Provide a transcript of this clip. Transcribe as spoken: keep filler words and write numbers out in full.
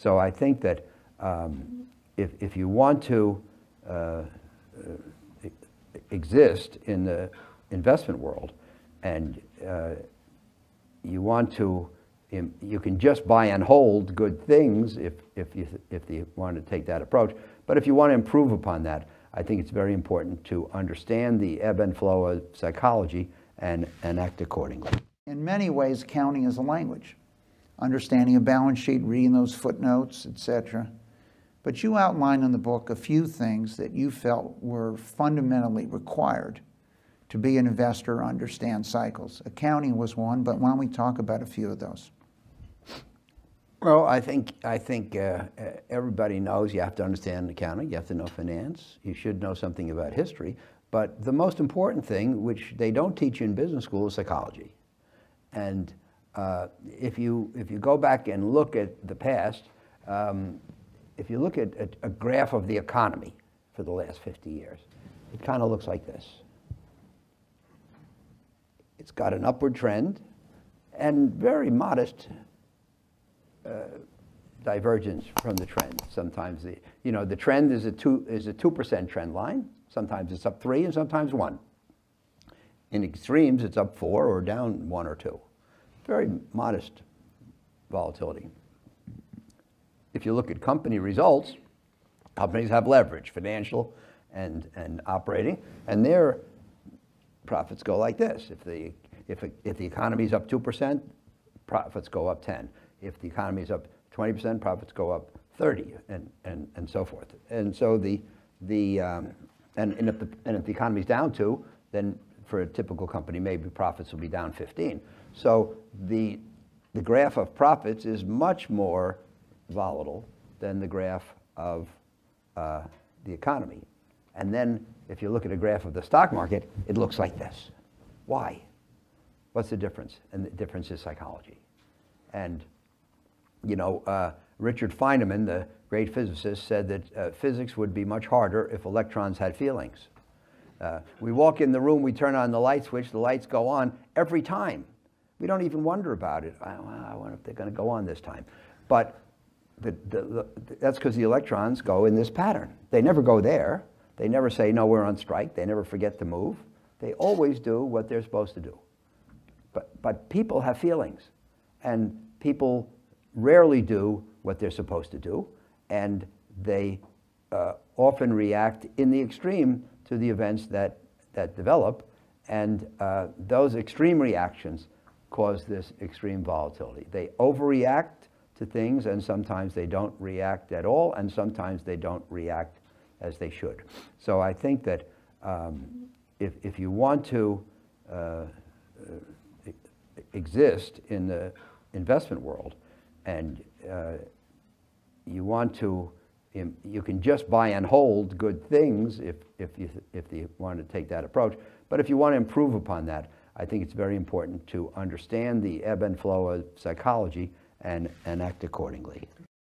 So I think that um, if, if you want to uh, exist in the investment world, and uh, you want to, you can just buy and hold good things if, if, you, if you want to take that approach. But if you want to improve upon that, I think it's very important to understand the ebb and flow of psychology and, and act accordingly. In many ways, accounting is a language. Understanding a balance sheet, reading those footnotes, et cetera. But you outline in the book a few things that you felt were fundamentally required to be an investor, understand cycles. Accounting was one, but why don't we talk about a few of those? Well, I think, I think uh, everybody knows you have to understand accounting, you have to know finance, you should know something about history, but the most important thing, which they don't teach you in business school, is psychology. And uh, if, you, if you go back and look at the past, um, if you look at, at a graph of the economy for the last fifty years, it kind of looks like this. It's got an upward trend and very modest uh, divergence from the trend. Sometimes the, you know, the trend is a two is a two percent trend line. Sometimes it's up three and sometimes one. In extremes, it's up four or down one or two. Very modest volatility. If you look at company results, companies have leverage, financial and and operating, and they're profits go like this. If the, if, if the economy is up two percent, profits go up ten. If the economy is up twenty percent, profits go up thirty, and, and, and so forth. And so the, the, um, and, and, if the and if the economy is down two, then for a typical company, maybe profits will be down fifteen. So the, the graph of profits is much more volatile than the graph of uh, the economy. And then if you look at a graph of the stock market, it looks like this. Why? What's the difference? And the difference is psychology. And, you know, uh, Richard Feynman, the great physicist, said that uh, physics would be much harder if electrons had feelings. Uh, we walk in the room, we turn on the light switch, the lights go on every time. We don't even wonder about it. I, I wonder if they're going to go on this time. But the, the, the, that's because the electrons go in this pattern. They never go there. They never say, no, we're on strike. They never forget to move. They always do what they're supposed to do. But, but people have feelings, and people rarely do what they're supposed to do, and they uh, often react in the extreme to the events that, that develop, and uh, those extreme reactions cause this extreme volatility. They overreact to things, and sometimes they don't react at all, and sometimes they don't react as they should. So I think that um, if, if you want to uh, exist in the investment world, and uh, you want to, you can just buy and hold good things if, if, you, if you want to take that approach. But if you want to improve upon that, I think it's very important to understand the ebb and flow of psychology and, and act accordingly.